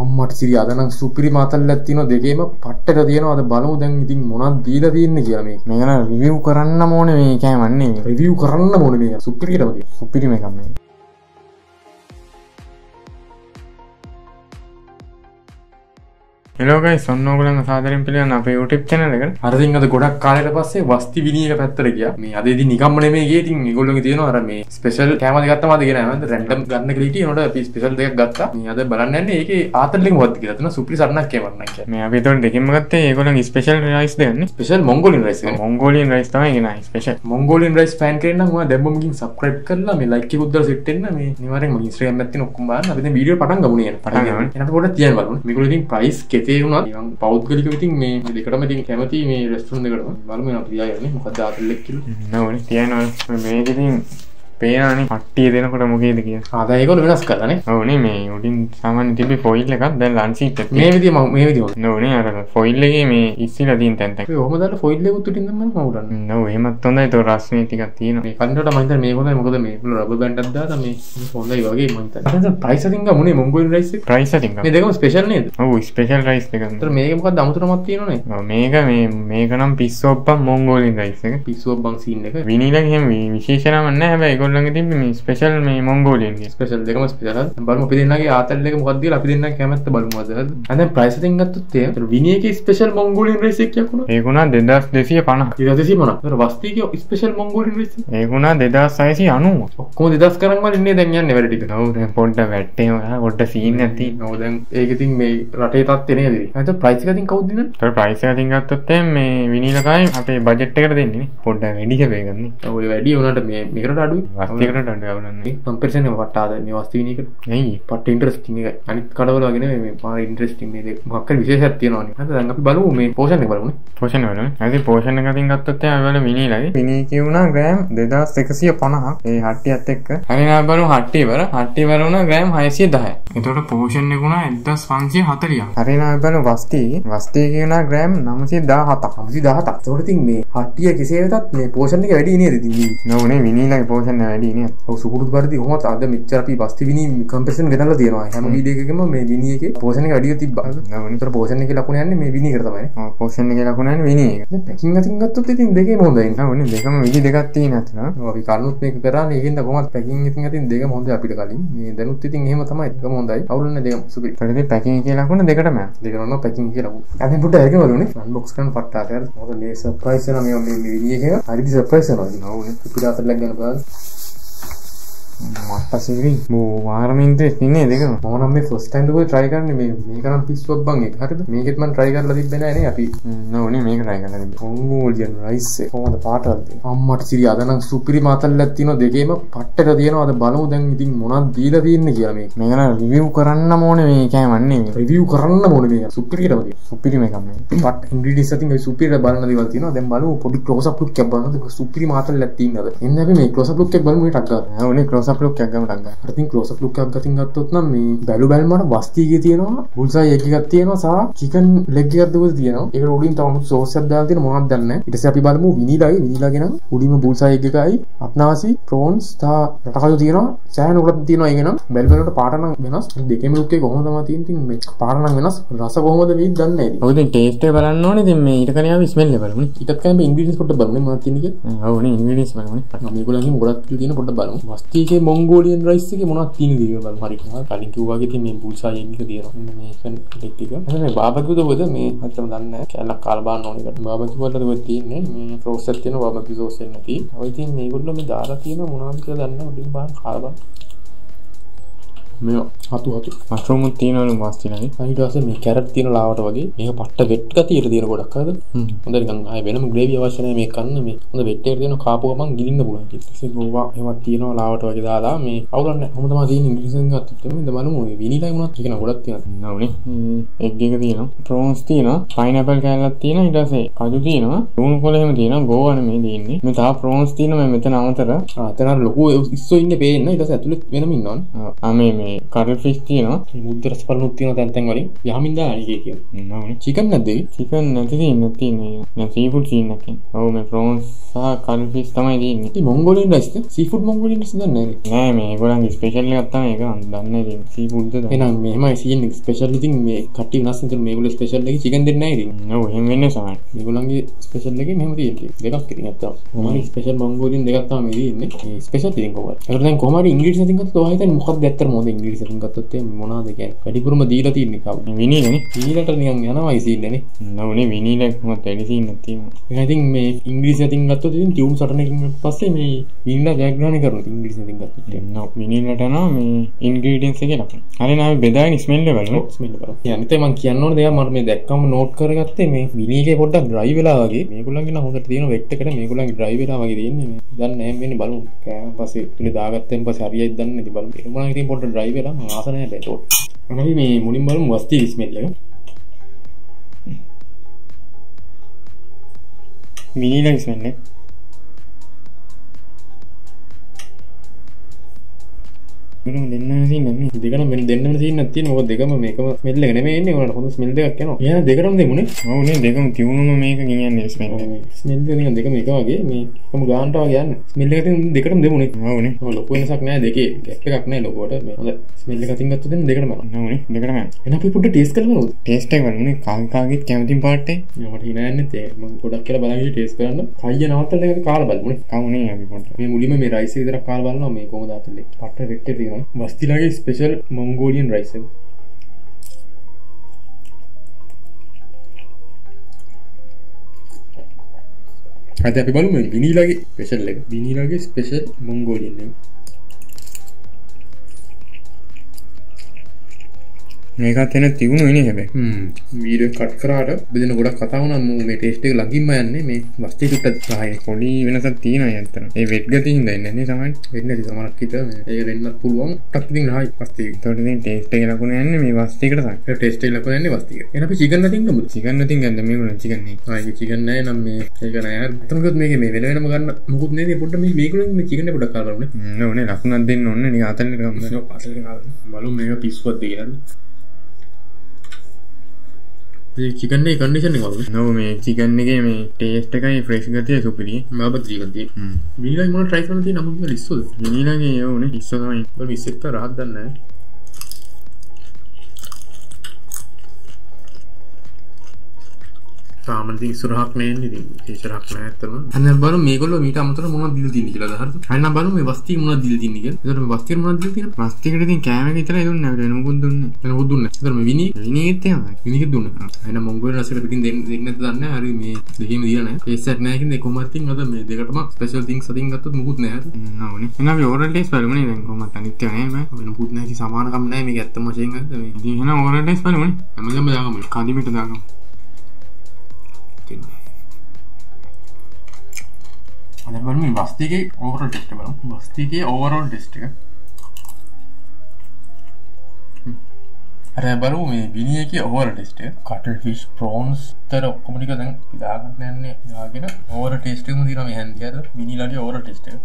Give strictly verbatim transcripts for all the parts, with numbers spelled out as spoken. අම්මට සිරියාද නම් සුපිරි මාතල්ලක් තියෙනවා දෙකේම පට්ටක තියෙනවා. අද බලමු දැන් ඉතින් මොනක් දීලා තියෙන්නේ කියලා. මේක මම යන රිවිව් කරන්න ඕනේ. මේ කෑමන්නේ රිවිව් කරන්න ඕනේ. මේ සුපිරිටම තියෙන සුපිරි මේක මේ Hello guys, sono Nogulan Fatherimpilion අපේ YouTube channel එකට. අර දින් අද ගොඩක් කාලයකට පස්සේ වස්ති විනී එක පැත්තට ගියා. මේ අද ඉතින් නිකම්ම නෙමෙයි ගියේ. ඉතින් ඒගොල්ලෝගේ තියෙනවා අර මේ ස්පෙෂල් කැම දෙකක් තමයි අද ගෙනාවේ. මම රැන්ඩම් ගන්න කියලා හිටියේ. ඒනොට අපි ස්පෙෂල් දෙකක් ගත්තා. මේ අද බලන්න යන්නේ ඒකේ ආතල්ලින් වත්ති කියලා. අතන සුපිරි සරණක් කෑවන්නම් කියලා. මේ අපි ඒතන දෙකෙන්ම ගත්තේ ඒගොල්ලන්ගේ ස්පෙෂල් රයිස් දෙන්නේ. ස්පෙෂල් මොංගෝලියන් රයිස් එක. මොංගෝලියන් රයිස් තමයි ගෙනාවේ ස්පෙෂල්. මොංගෝලියන් රයිස් ෆෑන් කෙනෙක් නම් ඔයා දැම්ම මගින් subscribe කරලා මේ like එකකුත් දාලා සෙට් වෙන්න. මේ අනිවාර්යෙන්ම මගේ Instagram එකත් තියෙන ඔක්කොම බලන්න. අපි දැන් වීඩියෝ පටන් ගමු නේද? පටන් ගමු. එනකොට පොඩ්ඩක් තියන්න බලමු. මේගොල්ලෝ ඉතින් price ket Ivan Pautgolico ඉතින් මේ දෙකටම ඉතින් කැමති මේ රෙස්ටුරන්ට් එකටම බලමු යන ප්‍රියය යන්නේ මොකද ආතල්ලෙක් කියලා නෝනේ තියනවා මේක ඉතින් පේනවනේ කට්ටිය දෙනකොට මොකේද කියන්නේ ආදා ඒගොල්ලෝ වෙනස් කරලානේ ඕනේ මේ උඩින් සාමාන්‍ය තිබ්බේ ෆොයිල් එකක් දැන් ලන්සින්ට් එක මේ විදිය මම මේ විදිය නෝනේ අර ෆොයිල් එකේ මේ ඉස්සෙලා තියෙන තැන් තැන් කොහොමද අර ෆොයිල් එක උඩින් නම් මම උඩන්නේ නෝ එහෙමත් හොඳයි ඒක රස්නේ ටිකක් තියෙනවා මේ කන්නට මම හිතන්නේ මේක හොඳයි මොකද මේ රබර් බෑන්ඩ්ක් දාලා මේ හොඳයි වගේ මම හිතන්නේ දැන් ප්‍රයිස් අතින් ගා මොනේ මොංගෝල් රයිස් එක ප්‍රයිස් අතින් ගා මේ දෙකම ස්පෙෂල් නේද ඔව් ස්පෙෂල් රයිස් දෙකක් නේද ඒතර මේක මොකක්ද අමුතුමක් තියෙනවනේ ඔව් මේක මේ මේක නම් පිස්සොප්පන් මොංගෝලින් රයිස් එක පිස්සොප්පන් සීන් එක විනීලා එහෙම විශේෂ නමක් නැහැ හැබැයි Special special me Mongolian. Special decama special. Balmo Pidinagi Atal decam Vadila Pidina Kamat Balmother. And then price thing that to tear. Viniki special Mongolian race. Eguna de das de Siapana. Ida de Simona. Vastiki special Mongolian race. Eguna de das Saisi Anu. Come the das Karanga in the never did. No, then put the wet tail. What the scene at the no, then everything may rotate tenere. And the price getting out dinner? The price getting at the tem may Vinila time. Have a budget taker then. Put the India wagon. Oh, you idea not make a වස්තිකට ඩඩවලන්නේ comparison එක වට ආද මේ වස්ති විනි එකට නෑ පට්ට interesting එකයි අනිත් කඩවල වගේ නෙමෙයි මේ පාර ඉන්ටරෙස්ටිං මේ මොකක් හරි විශේෂයක් තියෙනවනේ හරි දැන් අපි බලමු මේ පෝෂන් එක බලමුනේ පෝෂන් වලනේ හරි පෝෂන් එක අතින් ගත්තොත් එයා වල මිනිලයි මිනි කියුණා ග්‍රෑම් දෙදාස් එකසිය පනහක් ඒ හට්ටියත් එක්ක හරි නා බලමු හට්ටිය වල හට්ටිය වල වුණා ග්‍රෑම් හයසිය දහයි එතකොට පෝෂන් එක වුණා එක්දහස් පන්සිය හතලිහක් හරි නා බලමු වස්ති වස්ති කියුණා ග්‍රෑම් නවසිය දහහතක් නවසිය දහහතක් එතකොට ඉතින් මේ හට්ටිය කෙසේ වෙතත් මේ පෝෂන් එක වැඩි නේද ඉතින් නෝනේ මිනිලගේ portion Nellina. Ho supporto guardi come tadda mitcharapi basti vini compression ගෙනලා තියෙනවා. හැම වීඩියෝ එකකම මේ විනී එකේ පෝෂන් එක වැඩිව තිබ්බා. නම විතර පෝෂන් එකේ ලකුණ යන්නේ මේ විනී එකට තමයි. ඔව් පෝෂන් එකේ ලකුණ යන්නේ විනී එක. දැන් පැකින් අතින් ගත්තොත් ඉතින් දෙකේම හොඳයි. නම ඔන්නේ දෙකම විනී දෙකක් තියෙන අතන. ඔව් අපි කලුත් මේක කරානේ. ඒකෙන්ද කොහොමද පැකින් අතින් අතින් දෙකම හොඳයි අපිට කලින්. මේ දැනුත් ඉතින් එහෙම තමයි දෙකම හොඳයි. අවුලන්නේ දෙකම සුපිරි. ඊටදී පැකින් එකේ ලකුණ දෙකටම. දෙකනම පැකින් එකේ ලකුණ. අපි පුට්ට එකම වලුනේ. අන්බොක්ස් කරන පට්ටාට. මොකද මේ සර්ප්‍රයිස් වෙනවා මේ මේ විනී එක. හරිද සර්ප්‍රයිස් වෙනවා. ඔව් නේ. පිටු දාතට ලැග් ගන්න බලන්න. Ma passeri, mo veramente finne deka. Ma non mi first time dove try karne me me karam pisswak ban ek. Harida? Meketh man try karala tibbena ne api. No ne meka try karala tibbe. Mongolian rice එක. කොහොමද පාටවල තියෙන්නේ? අම්මට සිරියාද නම් සුපිරි මාතල්ලක් තියෙනවා දෙකේම පට්ටක තියෙනවා. අද බලමු දැන් ඉතින් මොනක් දීලා තියෙන්නේ කියලා මේක. මම යන රිවිව් කරන්න ඕනේ මේ කෑමන්නේ. රිවිව් කරන්න ඕනේ මේ සුපිරිටම තියෙන. සුපිරි මේක මේ. පට් ඉන්ග්‍රීඩියන්ට්ස් අතින් මේ සුපිරිට බලන දේවල් තියෙනවා. දැන් බලමු පොඩි ක්ලෝස් අප් ලුක් එකක් බලන්න. සුපිරි මාතල්ලක් තියෙනවද? එන්න අපි මේ ක්ලෝස් අප් ලුක් එක බලමු ටක් ගන්න. ආ ඔනේ ක්ලෝස් අප් ලුක් එකක් ගමු ටක් ගන්න. අර තින් ක්ලෝස් අප් ලුක් එකක් ගතින් ගත්තොත් නම් මේ බැලු බැලමට වස්තිගේ තියෙනවා. බුල්සයි එක එකක් තියෙනවා. සහ චිකන් ලෙග් එකක් දෙකක් තියෙනවා. ඒකට උඩින් තවම සෝස් එකක් දාලා තියෙන මොනවද දන්නේ නැහැ. ඊට පස්සේ අපි බලමු විනීලාගේ විනීලාගේ නම් උඩින්ම බුල්සයි එක එකයි අත්නාසි ප්‍රෝන්ස් සහ රටකළු තියෙනවා. සෑහෙන උඩක් තියෙනවා. ඒක නම් බැලු බැලමට පාට නම් වෙනස්. දෙකේම ලුක් එක කොහොමද තමයි තියෙන්නේ. ඉතින් මේ පාට නම් වෙනස්. රස කොහොමද වෙයිද දන්නේ නැහැ. ඔව් ඉතින් ටේස්ට් එක බලන්න ඕනේ. ඉතින් මේ ඊට කණේ අපි ස්මෙල් එක බලමු. ඊටත් කණේ මේ ඉන්ග්‍රීඩියන්ට්ස් පොඩ්ඩක් බලමු මොනවද තියෙන්නේ කියලා. ඔව් නේ ඉන්ග්‍රීඩියන්ට්ස් බලමු. මේගොල්ලන්ගේ මොකක්ද තියෙන පොඩ්ඩක් බලමු. වස්තිගේ මොංගෝලියන් රයිස් එකේ මොනවද තියෙන්නේ කියලා බලමු. හරි කොහොමද කලින් කිව්වා වගේ ඉතින් මේ බුල්සයි එක තියෙනවා. මේකන් ටික ටික. මේ බාබකියුද ඔබද මේ අත්තම දන්නේ නැහැ. කැලක් කාලා බලන්න ඕනේ එකට. බාබකියු වලද ඔබ තියෙන්නේ මේ සෝස් එකක් තියෙනවා. බාබකියු සෝස් එක නැති. ඔය ඉතින් මේගොල්ලෝ මේ දාලා තියෙන මොනවද කියලා දන්නේ නැහැ. ඔබ බලන්න කාලා බලන්න. මේ හතු හතු මෂ්රූම් තියෙනවලු වස්තිලානේ. ඊට පස්සේ මේ කැරට් තියෙන ලාවට වගේ මේක පට්ට වෙට් ගතියට තියෙන ගොඩක් හරිද? හොඳ නිකන් ආයේ වෙනම ග්‍රේවි අවශ්‍ය නැහැ මේ කන්න මේ. හොඳ වෙට් එකට තියෙන කාපුව මං ගිලින්න පුළුවන් කිව්වා. ඉතින් ගෝවා එහෙමත් තියෙනවා ලාවට වගේ දාලා මේ අවුලන්නේ. කොහොම තමයි තියෙන්නේ ඉංග්‍රීසියෙන් ගත්තොත් එමෙන්න බලමු මේ විනීලයි මොනවද කියන ගොඩක් තියෙනවා. නෝනේ. එග් එක තියෙනවා. ප්‍රෝන්ස් තියෙනවා. පයිනැපල් කෑල්ලක් තියෙනවා. ඊට පස්සේ කජු තියෙනවා. ලුණු කොළ එහෙම තියෙනවා. ගෝවානේ මේ දෙන්නේ. මේ තව ප්‍රෝන්ස් තියෙනවා. මම මෙතන අමතර. ආ එතන ලොකු ඉස්සෝ ඉන්නේ පේන්න. ඊට පස්සේ ඇතුලේ වෙනම ඉන්නවනේ. ආ මේ කර්ල් ෆිෂ් තියෙනවා. මුද්ද රස බලනුත් තියෙනවා තැන් තැන් වලින්. යහමින් දාන එකේ කියනවා. නෝනේ. චිකන් නැද්ද? චිකන් නැති තියෙන්නේ තියෙන්නේ. මම සී ෆුඩ් සීන් එකකින්. ඔව් මේ ප්‍රෝන්ස් සහ කන් ෆිෂ් තමයි තියෙන්නේ. ඉතින් මොංගෝලියන් රයිස්ද? සී ෆුඩ් මොංගෝලියන් රයිස් දන්නේ නැහැ. නෑ මේ ඒගොල්ලන්ගේ ස්පෙෂල් එකක් තමයි ඒක. දන්නේ නැහැ. සී ෆුඩ්ද දන්නේ. එහෙනම් මෙහෙමයි සීන් එක ස්පෙෂල් ඉතින් මේ කට්ටිය වෙනස් වෙන මේගොල්ලෝ ස්පෙෂල් එකේ චිකන් දෙන්නේ නැහැ ඉතින්. ඔව් එහෙම වෙන්නේ සමහර. මේගොල්ලන්ගේ ස්පෙෂල් එකේ මෙහෙම තියෙන්නේ. දෙකක් ඉතින් අත්තම්. මොනවායි ස්පෙෂල් මොංගෝලියන් දෙකක් තමයි මේ තියෙන්නේ. මේ ස්පෙෂල් තියෙන්නේ කොහොමද? ඒකට දැන් කොහොමද ඉංග්‍රීසි නැතිනම් තෝහිතන් මොකක්ද ඇත්තටම මොකද ඉංග්‍රීසි නැතිනම් ගත්තොත් එන්නේ මොනවද කියන්නේ වැඩිපුරම දීලා තින්නේ කවුද විනීනේ විනීලට නිකන් යනවායි සීන්නේ නෝනේ විනීලා කොහොමද වැඩි සීන් නැතිනම් ඉතින් මේ ඉංග්‍රීසි නැතිනම් ගත්තොත් ඉතින් ටියුන් සටන් එකකින් පස්සේ මේ විනීලා ජයග්‍රහණය කරනවා ඉංග්‍රීසි නැතිනම් ගත්තොත් එන්නේ විනීලට යනවා මේ ඉන්ග්‍රීඩියන්ට්ස් එක ලකුණු හරි නාමේ බෙදාගෙන ස්මෙල් එක බලන්න ස්මෙල් බලන්න يعني තේ මම කියන්න ඕනේ දෙයක් මම මේ දැක්කම නෝට් කරගත්තේ මේ විනීගේ පොඩ්ඩක් ඩ්‍රයිව් වෙලා වගේ මේගොල්ලන්ගේ නම් හොඳට තියෙන වෙට් එකට මේගොල්ලන්ගේ ඩ්‍රයිව් වෙලා වගේ දෙන්නේ මේ දැන් නැහැ මේනේ බලමු කෑම පස්සේ ඉතින් දාගත්තෙන් පස්සේ හරියයි දන්නේ නැති බලමු ඒක මොනවා ඉතින් පොඩ්ඩක් ඩ්‍රයිව් වෙලා මම ආස නැහැ බැලුවොත් මම මේ මුලින් බලමු වස්ති ස්මෙල් එක විනීලගේ ස්මෙල් එක මම දෙන්නම සීන් නැන්නේ දෙකම වෙන දෙන්නම සීන් නැත් තියෙන මොකද දෙකම මේකම ස්මෙල් එක නෙමෙයි එන්නේ උනට හොඳ ස්මෙල් දෙකක් යනවා එහෙනම් දෙකටම දෙමුනේ ඔව් නේ දෙකම තියුණුම මේක කියන්නේ ස්මෙල් එක ස්මෙල් එක නිකන් දෙකම එක වගේ මේ කොම ගානට වගේ යන්නේ ස්මෙල් එක තියෙන දෙකටම දෙමුනේ ඔව් නේ ඔව් ලොකු වෙනසක් නැහැ දෙකේ ගැප් එකක් නැහැ ලොකෝට මේ හොඳ ස්මෙල් එක අතින් ගත්තොත් දෙන්න දෙකටම බලන්න ඔව් නේ දෙකටම එහෙනම් අපි පොඩ්ඩක් ටේස්ට් කරලා බලමු ටේස්ට් එක බලමුනේ කාගේ කාගේත් කැමතිම පාට් එක මට hina යන්නේ තේ මම පොඩ්ඩක් කියලා බලන්න ටේස්ට් කරන්න කයිය නවත්තලා ඒක කාලා බලමුනේ කවුනේ අපි පොඩ්ඩක් මේ මුලින්ම මේ රයිස් එක විතරක් කාලා බලනවා මේ කොහොමද අතල්ලේ පට්ට වෙක්ට් එක වස්තිලාගේ ස්පෙෂල් මොංගෝලියන් රයිස් එක අද අපි බලමු විනීලාගේ ස්පෙෂල් එක විනීලාගේ ස්පෙෂල් මොංගෝලියන් එක මේකත් එන තියුණු ඉන්නේ හැබැයි හ්ම් වීඩියෝ කට් කරාට බෙදෙන ගොඩක් කතා වුණා මම මේ ටේස්ට් එක ළඟින්ම යන්නේ මේ වස්ති චුට්ටක් සාහේ පොඩි වෙනසක් තියෙනවා යන්තන ඒ වෙඩ් ගතියින් දැන්නේ නැහැ සමහරවිට වෙඩ් නැති සමහරක් හිත මේ ඒක දෙන්නත් පුළුවන් ටක් ඉතින් හයි වස්ති ඒකට ඉතින් ටේස්ට් එකේ ලකුණ යන්නේ මේ වස්ති එකට සක් ටේස්ට් එකේ ලකුණ යන්නේ වස්ති එකට එහෙනම් අපි චිකන් නැතිනම් ගමු චිකන් නැතිනම් ගන්න මේගොල්ලෝ චිකන් නේ ආයේ චිකන් නැහැ නම් මේ ඒක නෑ හරි එතනකොත් මේකේ මේ වෙන වෙනම ගන්න මොකුත් නේද පොඩ්ඩ මේ මේගොල්ලෝ මේ චිකන් එක පොඩ්ඩක් කාලා බලන්න නෝනේ ලකුණක් දෙන්න ඕනේ නිකන් අතල්ලේ ගමු අතල්ලේ ගමු බලමු මේක පිස්සුවක් දෙයියද Chicken e condition e cose. No, me chicken e me taste e fresh gatte superi. Ma batri gatte. Vinila e mona try කරන තියෙන අමුතුම ලිස්සෝ. Vinila ගේ ඒ උනේ ලිස්සෝ තමයි. බල විසෙක්ට රහක් දන්නේ නැහැ. සාමාන්‍ය ඉස්සරහක් නෑනේ ඉතින්. ඉස්සරහක් නෑ අතන. අන්න බලමු මේගොල්ලෝ මීට අමතරව මොනවද දින තියෙන්නේ කියලා අහන්න. අන්න බලමු මේ වස්තිය මොනවද දින තියෙන්නේ කියලා. ඒතර මේ වස්තිය මොනවද දින තියෙන්නේ? වස්තියකට ඉතින් කෑම එක විතරයි දුන්නේ නැහැ. වෙන මොකුත් දුන්නේ නැහැ. වෙන මොකුත් දුන්නේ නැහැ. ඒතර මේ විනී විනීත් එහෙමයි. විනීත් දුන්නා. අන්න මොංගෝලියන් රසෙට පිටින් දෙන්නේ නැද්ද දන්නේ නැහැ. හරි මේ දෙකේම දීලා නැහැ. ටේස්ට් නැහැ කියන්නේ කොහොමද තින් අද මේ දෙකටම ස්පෙෂල් තින්ග්ස් අදින් ගත්තොත් මොකුත් නැහැ. නෝනේ. එහෙනම් අපි ඕරල් ටේස්ට් බලමු නේ. දැන් කොහොමද අනිත් ඒවා නෑ. වෙන මොකුත් නැහැ. ඉතින් සමානකම් නැහැ. මේක ඇත්තම වශයෙන් අද මේ. ඉතින් එහෙනම් ඕරල් ටේස්ට් බලමු නේ. හැමදේම දාගමු. කඳිමිට දාගමු. Allora, guardiamo il Vasti overall test, guardiamo il Vasti overall test. අර බලමු මේ විනී එකේ ඕවර් ටේස්ට් එක. කටල් ෆිෂ් ප්‍රෝන්ස් තර ඔක්කොම ටික දැන් දාගන්න යන්නේ. දාගෙන ඕවර් ටේස්ට් එකම දිනවා මේ හැන්දිය අතර. විනීලාගේ ඕවර් ටේස්ට් එක.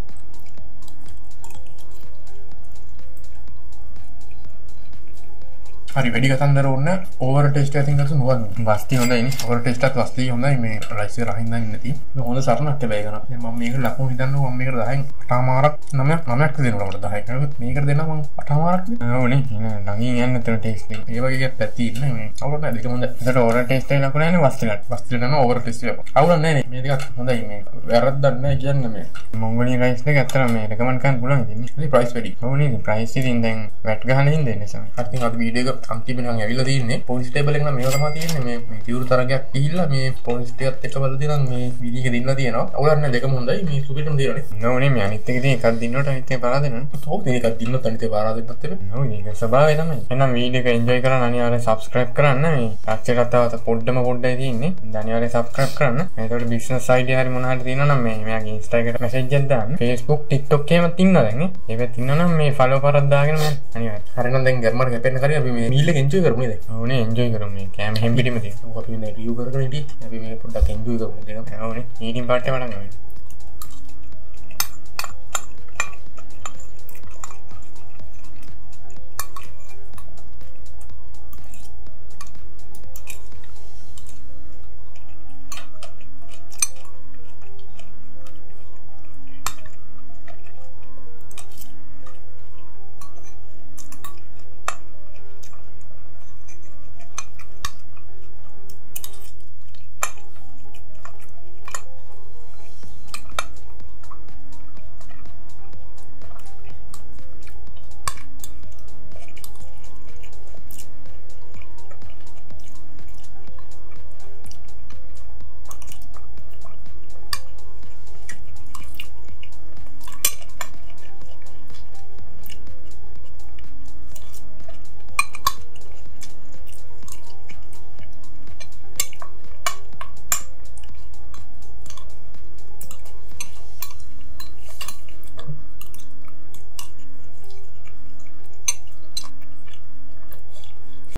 හරි වැඩි කතන්දර ඕනේ ඕවර් ටෙස්ට් එකකින් ගත්ත මොකක්ද වස්ති හොඳයිනේ ඕවර් ටෙස්ට් එකත් වස්ති හොඳයි මේ රයිස් එක රහින් නැන්නේ නැති මේ හොඳ සරණක් හැබැයි කරා මම මේක ලකුණු හිතන්නවා මම මේකට දහයෙන් අටමාරක් නවයක් දෙනවා මට දහයකට මේකට දෙනවා මම අටමාරක් ඕනේ ළඟින් යන්න තන ටෙස්ට් එක ඒ වගේ එකක් පැති ඉන්නේ මේ අවුල නැහැ දෙක හොඳ ඒකට ඕවර් ටෙස්ට් එක ලකුණු නැහැ වස්ති ගන්න වස්ති ගන්න ඕවර් ටෙස්ට් එක අවුල නැහැ නේ මේ දෙකක් හොඳයි මේ වැරද්දක් නැහැ කියන්නේ මේ මොංගෝලියන් රයිස් එක ඇත්තටම මේ රෙකමන්ඩ් කරන්න පුළුවන් ඉතින් මේ ප්‍රයිස් වැඩි ඕනේ ඉතින් ප්‍රයිස් ඉතින් දැන් වැට් ගහන හින්දා එන්නේ සම අතින් අද වීඩියෝ එක අන්තිමට නම් ඇවිල්ලා තින්නේ පොලිස් ටේබල් එක නම් මේව තමයි තින්නේ මේ මේ තියුරු තරගයක් ගිහිල්ලා මේ පොලිස් ටිකත් එක බලලා දෙනම් මේ විනීක දෙන්නලා තියෙනවා අවුලක් නැහැ දෙකම හොඳයි මේ සුපිටම තියෙනවානේ නෝනේ මේ අනිත් එකේ තියෙන එකක් දින්නොට අනිත් එකේ පාරා දෙනවා තෝ මේකක් දින්නොත් අනිත් එකේ පාරා දෙන්නත් වෙන නෝනේ ඒක ස්වභාවය තමයි එහෙනම් වීඩියෝ එක එන්ජොයි කරන්න අනිවාර්යෙන් subscribe කරන්න මේ තාක්ෂේ කතාවත පොඩ්ඩම පොඩ්ඩයි තියෙන්නේ අනිවාර්යෙන් subscribe කරන්න ඒකට business idea හරි මොන හරි තියෙනවා නම් මේ මෙයාගේ insta එකට message එකක් දාන්න facebook tiktok එකේම තියෙනවා දැන් නේ ඒකත් තියෙනවා නම් මේ follow කරත් දාගෙන මම අනිවාර්යෙන් හරිනම් දැන් ගර්මර් කැපෙන්න කරේ අපි Mille enjoy කරමු නේද? ඔව් නේ enjoy කරමු මේ කැම හැම්බිටිම තියෙනවා. අපි මේ review කරගෙන ඉතින් අපි මේ පොඩ්ඩක් enjoy කරමු. දෙනවා. ඔව් නේ. ඊටින් පාට් එක මඩන් ගමු.